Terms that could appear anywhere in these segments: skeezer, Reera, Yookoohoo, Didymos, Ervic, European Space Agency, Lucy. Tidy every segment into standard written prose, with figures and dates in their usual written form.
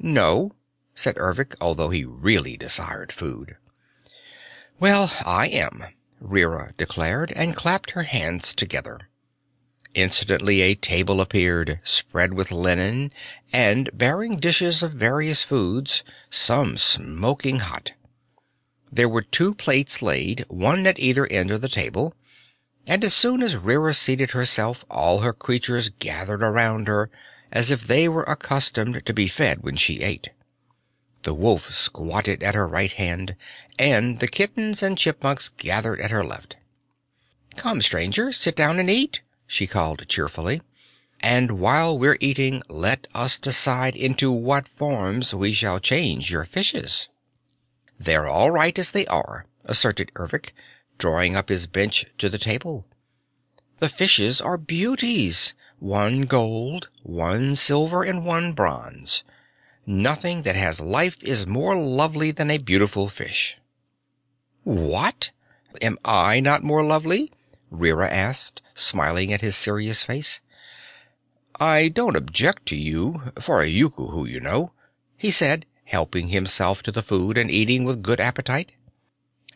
"No," said Ervic, although he really desired food. "Well, I am," Reera declared, and clapped her hands together. Instantly a table appeared, spread with linen, and bearing dishes of various foods, some smoking hot. There were 2 plates laid, one at either end of the table, and as soon as Reera seated herself, all her creatures gathered around her, as if they were accustomed to be fed when she ate. The wolf squatted at her right hand, and the kittens and chipmunks gathered at her left. "Come, stranger, sit down and eat," she called cheerfully, "and while we're eating, let us decide into what forms we shall change your fishes." "They're all right as they are," asserted Ervic, drawing up his bench to the table. "The fishes are beauties, one gold, one silver, and one bronze. Nothing that has life is more lovely than a beautiful fish." "What? Am I not more lovely?" Reera asked, smiling at his serious face. "I don't object to you, for a Yookoohoo, you know," he said, helping himself to the food and eating with good appetite.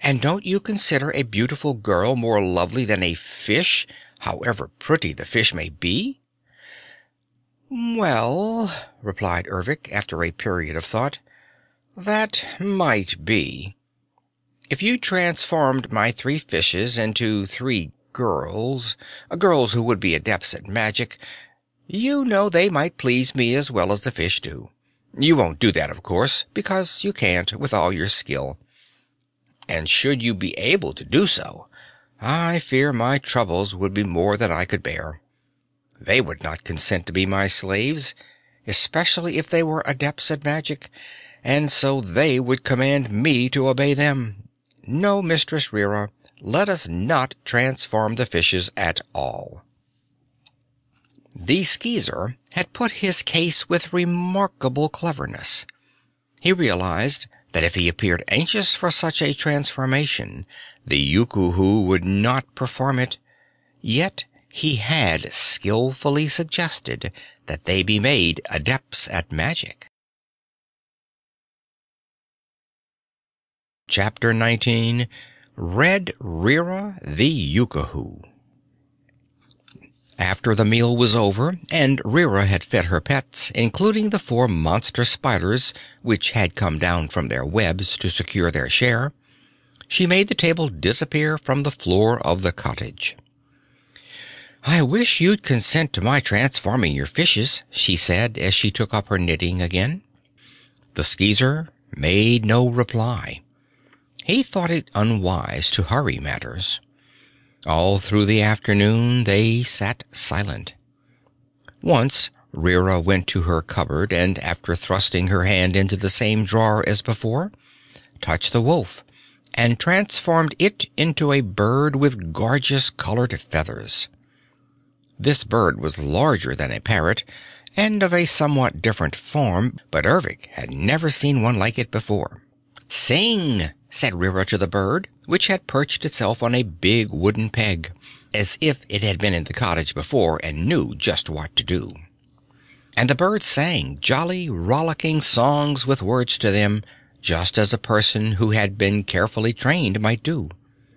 "And don't you consider a beautiful girl more lovely than a fish, however pretty the fish may be?" "Well," replied Ervic, after a period of thought, "that might be. If you transformed my 3 fishes into 3 girls who would be adepts at magic, you know they might please me as well as the fish do. You won't do that, of course, because you can't, with all your skill. And should you be able to do so, I fear my troubles would be more than I could bear. They would not consent to be my slaves, especially if they were adepts at magic, and so they would command me to obey them. No, Mistress Reera, let us not transform the fishes at all." The Skeezer had put his case with remarkable cleverness. He realized that if he appeared anxious for such a transformation, the Yookoohoo would not perform it. Yet he had skillfully suggested that they be made adepts at magic. Chapter 19 Red Reera the Yookoohoo. After the meal was over, and Reera had fed her pets, including the 4 monster spiders which had come down from their webs to secure their share, she made the table disappear from the floor of the cottage. "I wish you'd consent to my transforming your fishes," she said as she took up her knitting again. The Skeezer made no reply. He thought it unwise to hurry matters. All through the afternoon they sat silent. Once Reera went to her cupboard and, after thrusting her hand into the same drawer as before, touched the wolf and transformed it into a bird with gorgeous colored feathers. This bird was larger than a parrot and of a somewhat different form, but Ervic had never seen one like it before. "Sing!" said Reera to the bird, which had perched itself on a big wooden peg, as if it had been in the cottage before and knew just what to do. And the bird sang jolly, rollicking songs with words to them, just as a person who had been carefully trained might do.